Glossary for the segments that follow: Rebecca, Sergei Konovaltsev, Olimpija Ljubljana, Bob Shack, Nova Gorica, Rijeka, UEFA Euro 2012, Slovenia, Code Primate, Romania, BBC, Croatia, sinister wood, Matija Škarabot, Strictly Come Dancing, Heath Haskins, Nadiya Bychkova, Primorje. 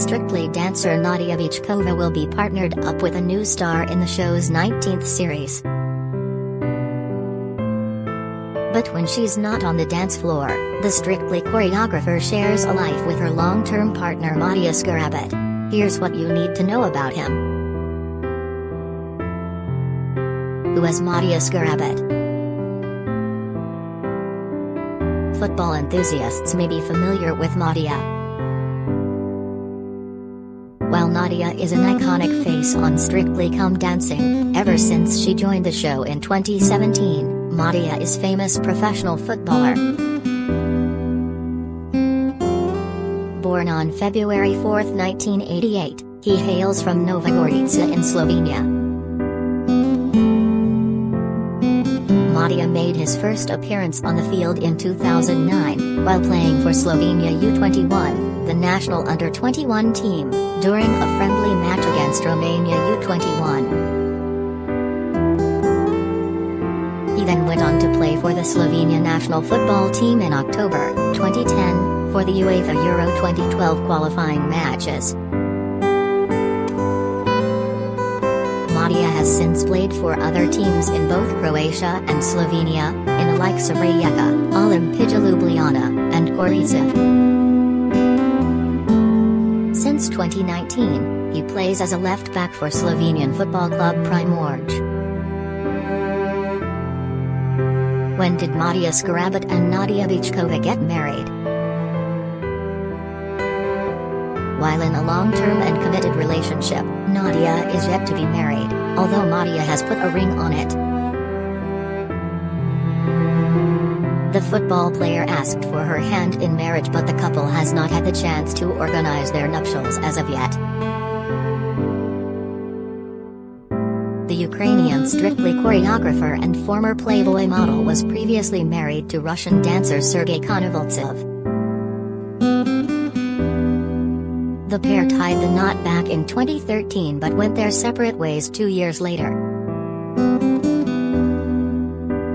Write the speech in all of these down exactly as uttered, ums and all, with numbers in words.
Strictly dancer Nadiya Bychkova will be partnered up with a new star in the show's nineteenth series. But when she's not on the dance floor, the Strictly choreographer shares a life with her long-term partner Matija Škarabot. Here's what you need to know about him. Who is Matija Škarabot? Football enthusiasts may be familiar with Matija. While Nadiya is an iconic face on Strictly Come Dancing, ever since she joined the show in twenty seventeen, Matija is a famous professional footballer. Born on February fourth nineteen eighty-eight, he hails from Nova Gorica in Slovenia. Matija made his first appearance on the field in two thousand nine, while playing for Slovenia U twenty-one, the national under twenty-one team, during a friendly match against Romania U twenty-one. He then went on to play for the Slovenia national football team in October twenty ten, for the UEFA Euro twenty twelve qualifying matches. Matija has since played for other teams in both Croatia and Slovenia, in the likes of Rijeka, Olimpija Ljubljana, and Gorica. Since twenty nineteen, he plays as a left-back for Slovenian football club Primorje. When did Matija Škarabot and Nadiya Bychkova get married? While in a long-term and committed relationship, Nadiya is yet to be married, although Matija has put a ring on it. The football player asked for her hand in marriage, but the couple has not had the chance to organize their nuptials as of yet. The Ukrainian Strictly choreographer and former Playboy model was previously married to Russian dancer Sergei Konovaltsev. The pair tied the knot back in twenty thirteen but went their separate ways two years later.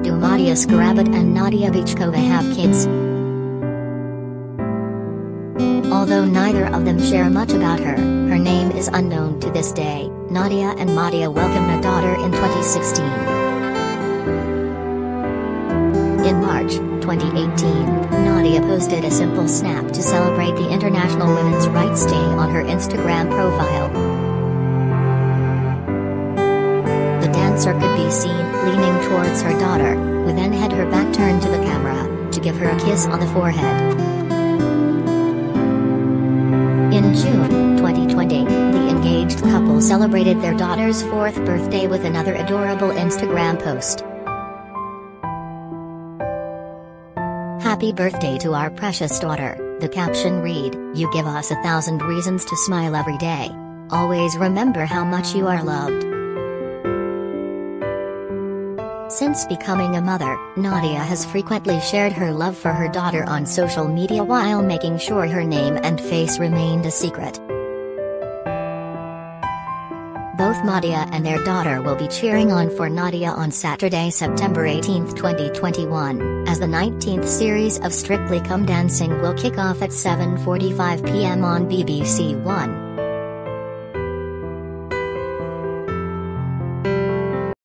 Do Matija Škarabot and Nadiya Bychkova have kids? Although neither of them share much about her, her name is unknown to this day. Nadiya and Matija welcomed a daughter in twenty sixteen. In March twenty eighteen, Nadiya posted a simple snap to celebrate the International Women's Rights Day on her Instagram profile. The dancer could be seen leaning towards her daughter, who then had her back turned to the camera, to give her a kiss on the forehead. In June twenty twenty, the engaged couple celebrated their daughter's fourth birthday with another adorable Instagram post. "Happy birthday to our precious daughter," the caption read, "You give us a thousand reasons to smile every day. Always remember how much you are loved." Since becoming a mother, Nadiya has frequently shared her love for her daughter on social media while making sure her name and face remained a secret. Both Matija and their daughter will be cheering on for Nadiya on Saturday, September eighteenth twenty twenty-one, as the nineteenth series of Strictly Come Dancing will kick off at seven forty-five p m on B B C One.